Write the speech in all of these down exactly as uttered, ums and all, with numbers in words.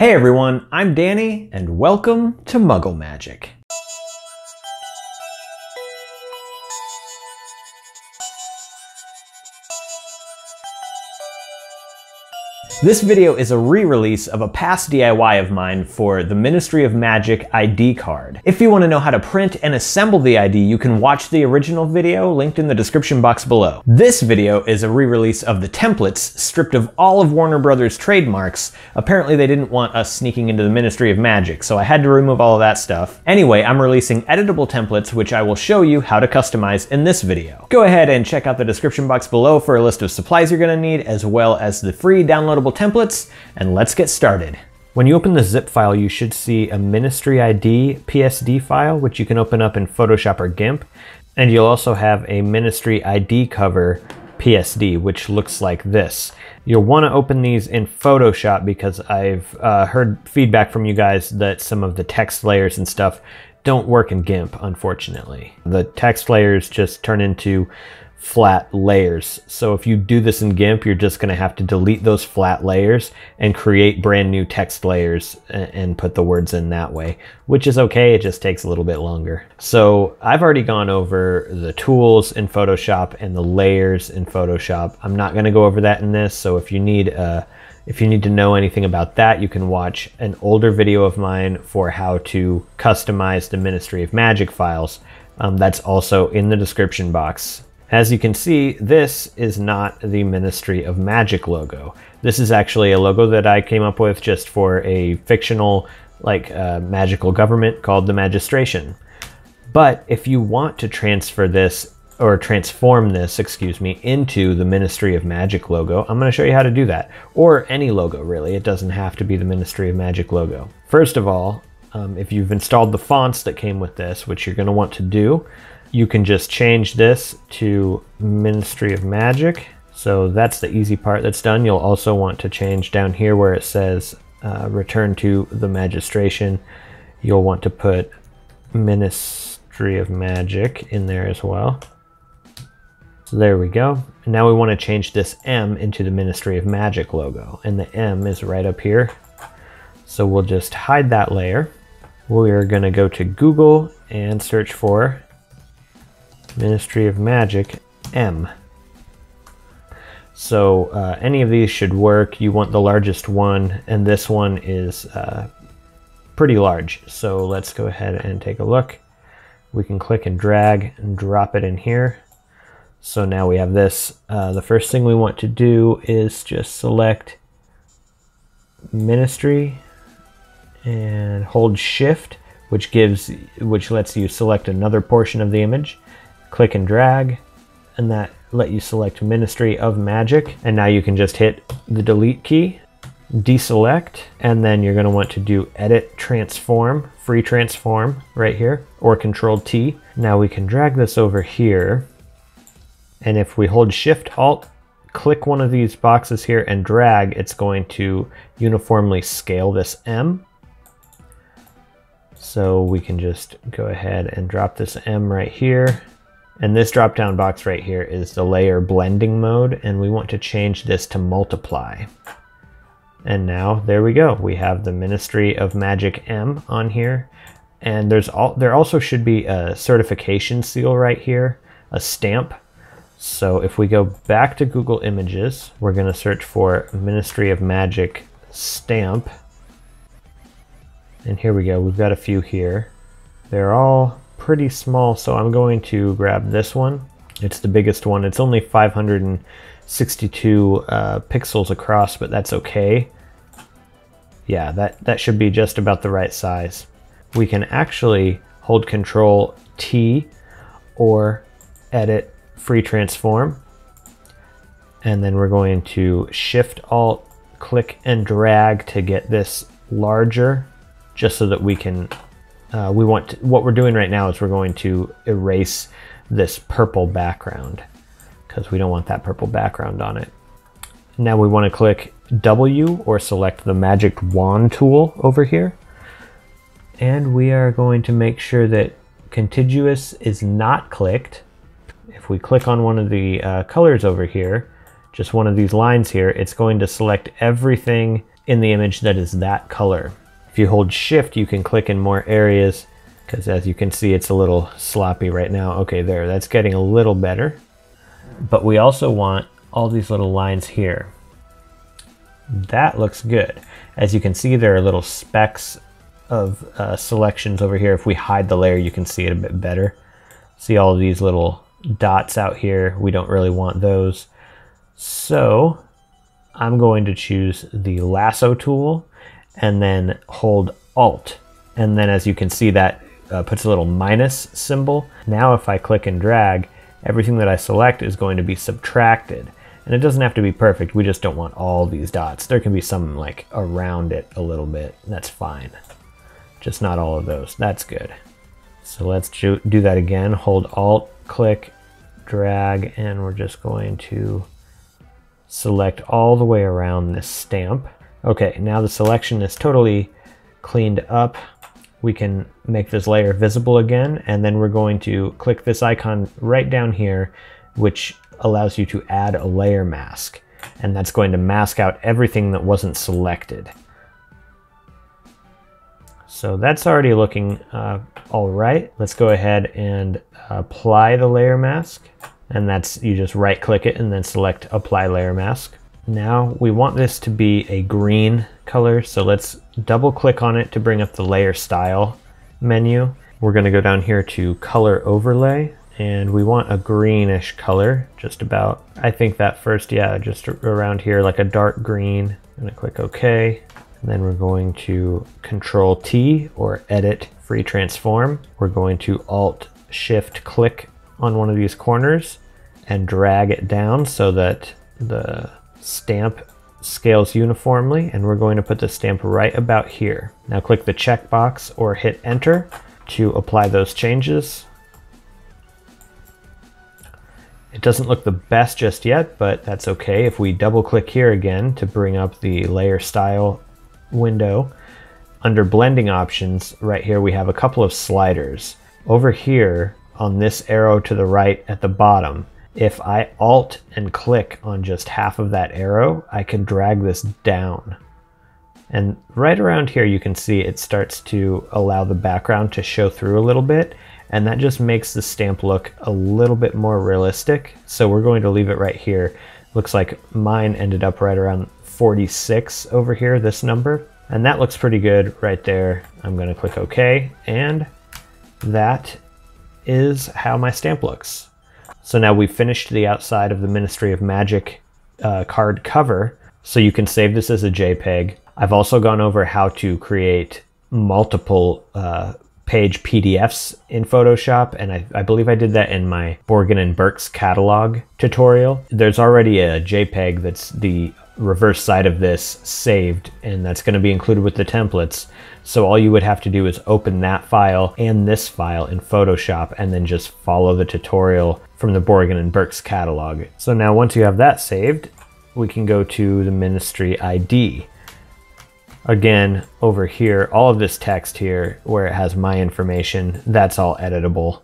Hey everyone, I'm Danny, and welcome to Muggle Magic. This video is a re-release of a past D I Y of mine for the Ministry of Magic I D card. If you want to know how to print and assemble the I D, you can watch the original video linked in the description box below. This video is a re-release of the templates, stripped of all of Warner Brothers' trademarks. Apparently they didn't want us sneaking into the Ministry of Magic, so I had to remove all of that stuff. Anyway, I'm releasing editable templates, which I will show you how to customize in this video. Go ahead and check out the description box below for a list of supplies you're going to need, as well as the free downloadable templates, and let's get started. When you open the zip file, you should see a Ministry I D P S D file, which you can open up in Photoshop or GIMP, and you'll also have a Ministry I D cover P S D, which looks like this. You'll want to open these in Photoshop because I've uh, heard feedback from you guys that some of the text layers and stuff don't work in GIMP, unfortunately. The text layers just turn into flat layers. So if you do this in GIMP, you're just going to have to delete those flat layers and create brand new text layers and put the words in that way, which is okay. It just takes a little bit longer. So I've already gone over the tools in Photoshop and the layers in Photoshop. I'm not going to go over that in this. So if you need a If you need to know anything about that, you can watch an older video of mine for how to customize the Ministry of Magic files. Um, that's also in the description box. As you can see, this is not the Ministry of Magic logo. This is actually a logo that I came up with just for a fictional, like, uh, magical government called the Magistration. But if you want to transfer this or transform this, excuse me, into the Ministry of Magic logo, I'm gonna show you how to do that. Or any logo, really. It doesn't have to be the Ministry of Magic logo. First of all, um, if you've installed the fonts that came with this, which you're gonna want to do, you can just change this to Ministry of Magic. So that's the easy part, that's done. You'll also want to change down here where it says uh, return to the Magistration. You'll want to put Ministry of Magic in there as well. So there we go. And now we want to change this M into the Ministry of Magic logo, and the M is right up here. So we'll just hide that layer. We're going to go to Google and search for Ministry of Magic M. So uh, any of these should work. You want the largest one, and this one is uh, pretty large. So let's go ahead and take a look. We can click and drag and drop it in here. So now we have this. Uh, the first thing we want to do is just select Ministry and hold Shift, which gives, which lets you select another portion of the image. Click and drag, and that let you select Ministry of Magic. And now you can just hit the delete key, deselect, and then you're going to want to do edit transform, free transform right here, or control T. Now we can drag this over here. And if we hold Shift Alt, click one of these boxes here and drag, it's going to uniformly scale this M. So we can just go ahead and drop this M right here. And this drop down box right here is the layer blending mode, and we want to change this to multiply. And now there we go. We have the Ministry of Magic M on here. And there's all, there also should be a certification seal right here, a stamp. So if we go back to Google Images, we're going to search for Ministry of Magic stamp. And here we go. We've got a few here. They're all pretty small, so I'm going to grab this one. It's the biggest one. It's only five hundred sixty-two uh, pixels across, but that's okay. Yeah, that, that should be just about the right size. We can actually hold Control T or edit free transform, and then we're going to Shift Alt, click and drag to get this larger, just so that we can uh, we want to, what we're doing right now is we're going to erase this purple background because we don't want that purple background on it. Now we want to click W or select the magic wand tool over here, and we are going to make sure that contiguous is not clicked. If we click on one of the uh, colors over here, just one of these lines here, it's going to select everything in the image that is that color. If you hold shift, you can click in more areas, because as you can see, it's a little sloppy right now. Okay, there, that's getting a little better. But we also want all these little lines here. That looks good. As you can see, there are little specks of uh, selections over here. If we hide the layer, you can see it a bit better. See all of these little dots out here. We don't really want those. So I'm going to choose the lasso tool and then hold Alt. And then as you can see, that uh, puts a little minus symbol. Now if I click and drag, everything that I select is going to be subtracted. And it doesn't have to be perfect. We just don't want all these dots. There can be some like around it a little bit. That's fine. Just not all of those. That's good. So let's do that again. Hold Alt, click, drag, and we're just going to select all the way around this stamp. Okay, now the selection is totally cleaned up. We can make this layer visible again, and then we're going to click this icon right down here, which allows you to add a layer mask. And that's going to mask out everything that wasn't selected. So that's already looking uh, all right. Let's go ahead and apply the layer mask. And that's, you just right click it and then select apply layer mask. Now we want this to be a green color. So let's double click on it to bring up the layer style menu. We're gonna go down here to color overlay, and we want a greenish color, just about. I think that first, yeah, just around here, like a dark green. I'm gonna click okay. And then we're going to control T or edit free transform. We're going to alt shift click on one of these corners and drag it down so that the stamp scales uniformly. And we're going to put the stamp right about here. Now click the checkbox or hit enter to apply those changes. It doesn't look the best just yet, but that's okay. If we double click here again to bring up the layer style window, under blending options right here, we have a couple of sliders. Over here on this arrow to the right at the bottom, if I alt and click on just half of that arrow, I can drag this down. And right around here, you can see it starts to allow the background to show through a little bit. And that just makes the stamp look a little bit more realistic. So we're going to leave it right here. Looks like mine ended up right around forty-six over here, this number. And that looks pretty good right there. I'm gonna click okay. And that is how my stamp looks. So now we've finished the outside of the Ministry of Magic uh, card cover. So you can save this as a JPEG. I've also gone over how to create multiple uh, page P D Fs in Photoshop, and I, I believe I did that in my Borgin and Burkes catalog tutorial. There's already a JPEG that's the reverse side of this saved, and that's going to be included with the templates. So all you would have to do is open that file and this file in Photoshop, and then just follow the tutorial from the Borgin and Burkes catalog. So now once you have that saved, we can go to the Ministry I D. Again, over here, all of this text here where it has my information, that's all editable.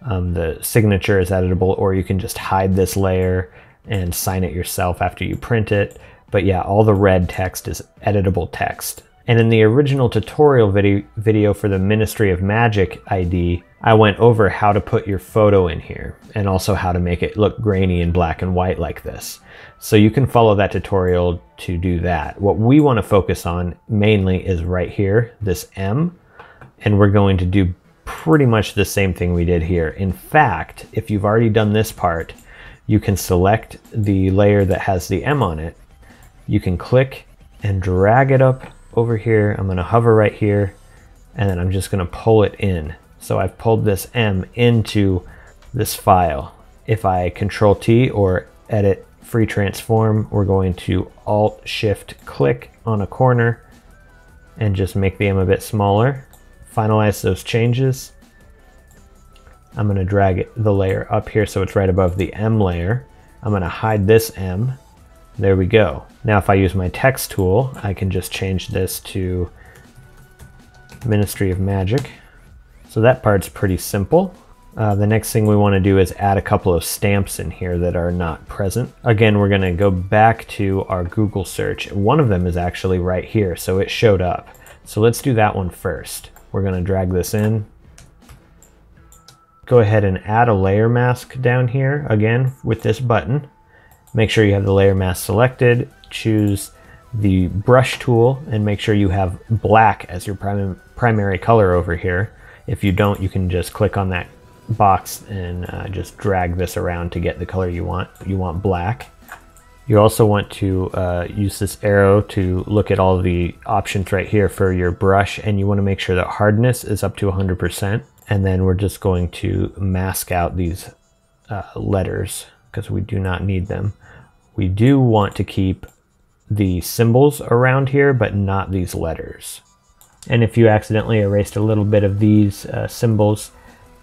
Um, the signature is editable, or you can just hide this layer and sign it yourself after you print it. But yeah, all the red text is editable text. And in the original tutorial video, video for the Ministry of Magic I D, I went over how to put your photo in here and also how to make it look grainy and black and white like this. So you can follow that tutorial to do that. What we want to focus on mainly is right here, this M, and we're going to do pretty much the same thing we did here. In fact, if you've already done this part, you can select the layer that has the M on it. You can click and drag it up over here. I'm going to hover right here, and then I'm just going to pull it in. So I've pulled this M into this file. If I control T or edit free transform, we're going to alt shift click on a corner and just make the M a bit smaller. Finalize those changes. I'm going to drag the layer up here so it's right above the M layer. I'm going to hide this M. There we go. Now if I use my text tool, I can just change this to Ministry of Magic. So that part's pretty simple. Uh, the next thing we want to do is add a couple of stamps in here that are not present. Again, we're going to go back to our Google search. One of them is actually right here, so it showed up. So let's do that one first. We're going to drag this in. Go ahead and add a layer mask down here again with this button. Make sure you have the layer mask selected. Choose the brush tool and make sure you have black as your prim primary color over here. If you don't, you can just click on that box and uh, just drag this around to get the color you want. You want black. You also want to uh, use this arrow to look at all the options right here for your brush, and you want to make sure that hardness is up to one hundred percent. And then we're just going to mask out these uh, letters because we do not need them. We do want to keep the symbols around here, but not these letters. And if you accidentally erased a little bit of these uh, symbols,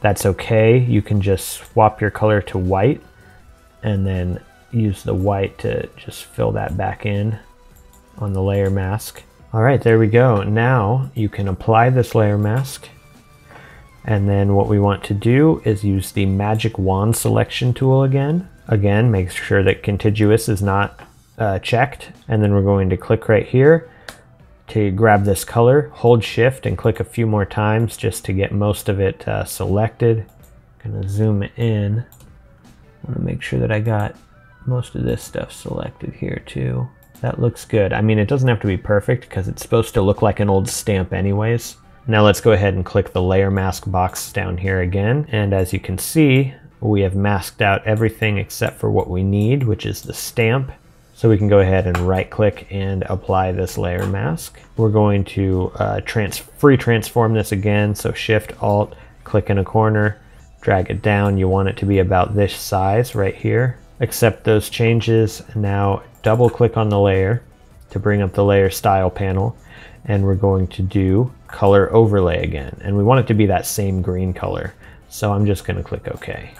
that's okay. You can just swap your color to white and then use the white to just fill that back in on the layer mask. All right, there we go. Now you can apply this layer mask. And then what we want to do is use the magic wand selection tool again. Again, make sure that contiguous is not uh, checked. And then we're going to click right here to grab this color, hold shift and click a few more times just to get most of it uh, selected. I'm gonna zoom in. I wanna make sure that I got most of this stuff selected here too. That looks good. I mean, it doesn't have to be perfect because it's supposed to look like an old stamp anyways. Now let's go ahead and click the layer mask box down here again. And as you can see, we have masked out everything except for what we need, which is the stamp. So we can go ahead and right click and apply this layer mask. We're going to uh, trans free transform this again. So shift alt, click in a corner, drag it down. You want it to be about this size right here. Accept those changes. Now double click on the layer to bring up the layer style panel. And we're going to do color overlay again. And we want it to be that same green color. So I'm just gonna click okay.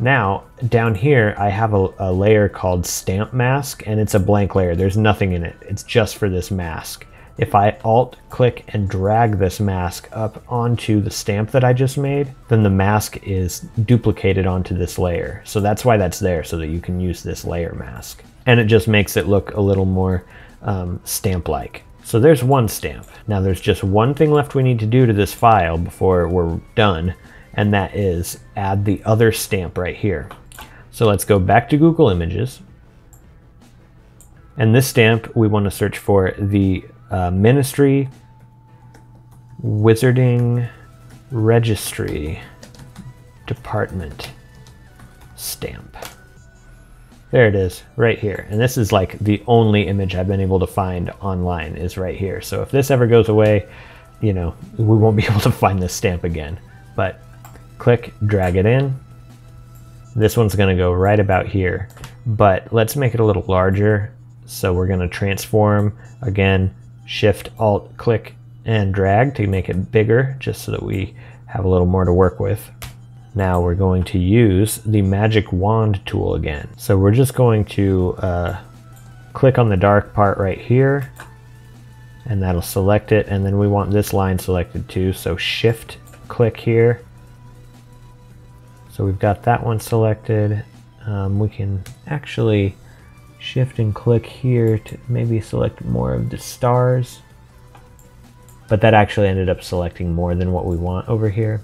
Now down here, I have a, a layer called stamp mask and it's a blank layer. There's nothing in it. It's just for this mask. If I alt click and drag this mask up onto the stamp that I just made, then the mask is duplicated onto this layer. So that's why that's there, so that you can use this layer mask. And it just makes it look a little more um, stamp-like. So there's one stamp. Now there's just one thing left we need to do to this file before we're done, and that is add the other stamp right here. So let's go back to Google Images. And this stamp, we want to search for the uh, Ministry Wizarding Registry Department stamp. There it is right here. And this is like the only image I've been able to find online is right here. So if this ever goes away, you know, we won't be able to find this stamp again, but click, drag it in. This one's going to go right about here, but let's make it a little larger. So we're going to transform again, shift alt click and drag to make it bigger just so that we have a little more to work with. Now we're going to use the magic wand tool again. So we're just going to uh, click on the dark part right here and that'll select it. And then we want this line selected too. So shift click here. So we've got that one selected. Um, we can actually shift and click here to maybe select more of the stars, but that actually ended up selecting more than what we want over here.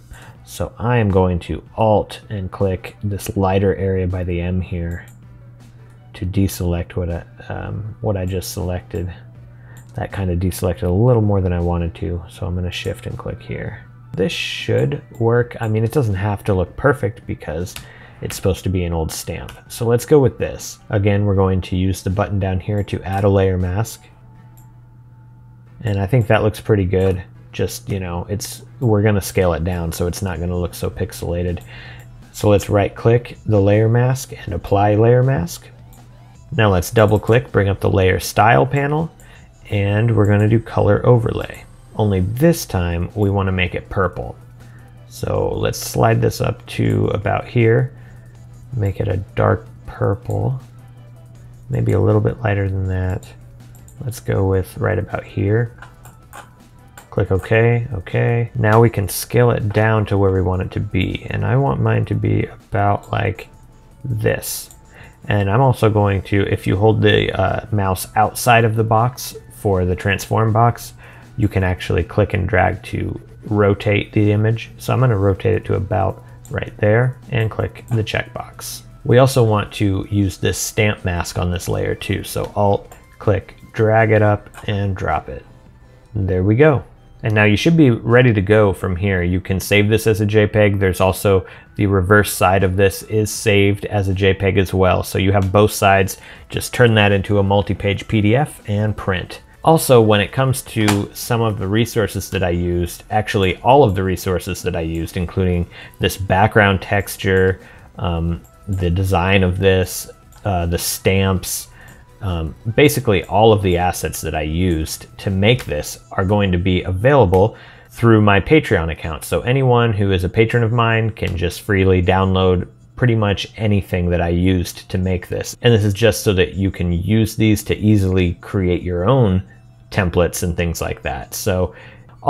So I am going to alt and click this lighter area by the M here to deselect what I, um, what I just selected. That kind of deselected a little more than I wanted to. So I'm going to shift and click here. This should work. I mean, it doesn't have to look perfect because it's supposed to be an old stamp. So let's go with this. Again, we're going to use the button down here to add a layer mask. And I think that looks pretty good. Just, you know, it's we're going to scale it down so it's not going to look so pixelated. So let's right click the layer mask and apply layer mask. Now let's double click, bring up the layer style panel, and we're going to do color overlay. Only this time we want to make it purple. So let's slide this up to about here, make it a dark purple, maybe a little bit lighter than that. Let's go with right about here. Click OK, OK. Now we can scale it down to where we want it to be. And I want mine to be about like this. And I'm also going to, if you hold the uh, mouse outside of the box for the transform box, you can actually click and drag to rotate the image. So I'm going to rotate it to about right there and click the checkbox. We also want to use this stamp mask on this layer too. So Alt, click, drag it up and drop it. There we go. And now you should be ready to go from here. You can save this as a JPEG. There's also the reverse side of this is saved as a JPEG as well. So you have both sides. Just turn that into a multi-page P D F and print. Also, when it comes to some of the resources that I used, actually all of the resources that I used, including this background texture, um, the design of this, uh, the stamps, Um, basically all of the assets that I used to make this are going to be available through my Patreon account. So anyone who is a patron of mine can just freely download pretty much anything that I used to make this. And this is just so that you can use these to easily create your own templates and things like that. So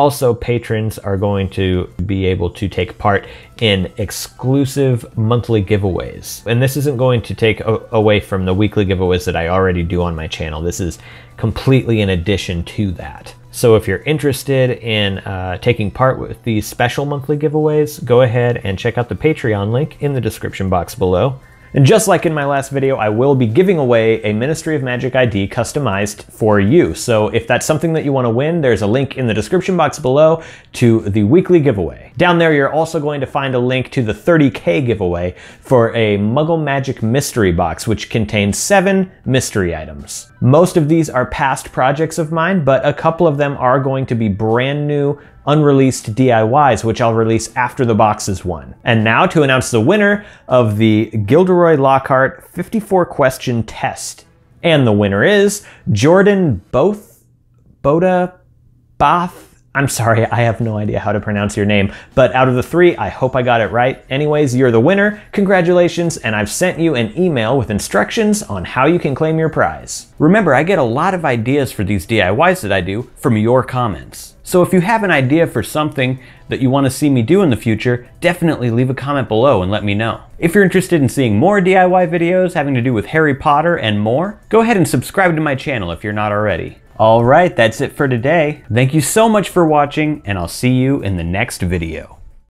also, patrons are going to be able to take part in exclusive monthly giveaways. And this isn't going to take away from the weekly giveaways that I already do on my channel. This is completely in addition to that. So if you're interested in uh, taking part with these special monthly giveaways, go ahead and check out the Patreon link in the description box below. And just like in my last video, I will be giving away a Ministry of Magic I D customized for you. So if that's something that you want to win, there's a link in the description box below to the weekly giveaway. Down there, you're also going to find a link to the thirty K giveaway for a Muggle Magic mystery box, which contains seven mystery items. Most of these are past projects of mine, but a couple of them are going to be brand new, unreleased D I Ys, which I'll release after the box is won. And now to announce the winner of the Gilderoy Lockhart fifty-four question test. And the winner is Jordan Both, Botha Both. I'm sorry, I have no idea how to pronounce your name, but out of the three, I hope I got it right. Anyways, you're the winner, congratulations, and I've sent you an email with instructions on how you can claim your prize. Remember, I get a lot of ideas for these D I Ys that I do from your comments. So if you have an idea for something that you want to see me do in the future, definitely leave a comment below and let me know. If you're interested in seeing more D I Y videos having to do with Harry Potter and more, go ahead and subscribe to my channel if you're not already. All right, that's it for today. Thank you so much for watching, and I'll see you in the next video.